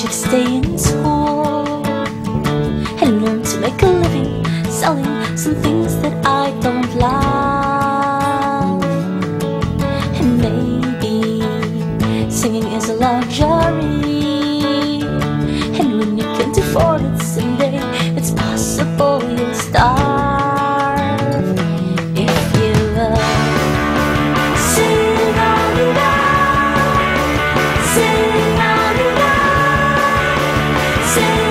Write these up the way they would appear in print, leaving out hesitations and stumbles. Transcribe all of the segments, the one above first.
should stay in school and learn to make a living selling some things that I don't love. And maybe singing is a luxury, and when you can't afford it someday, it's possible you'll starve if you love. Sing la-di-da, sing la-di-da, sing.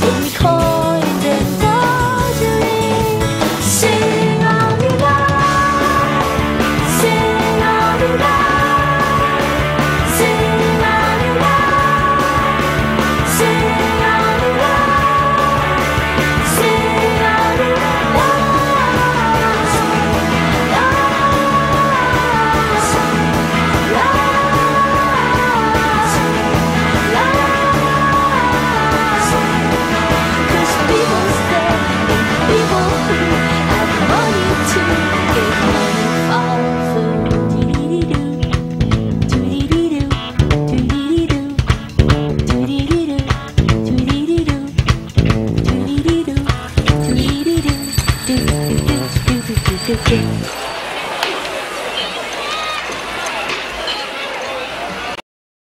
Please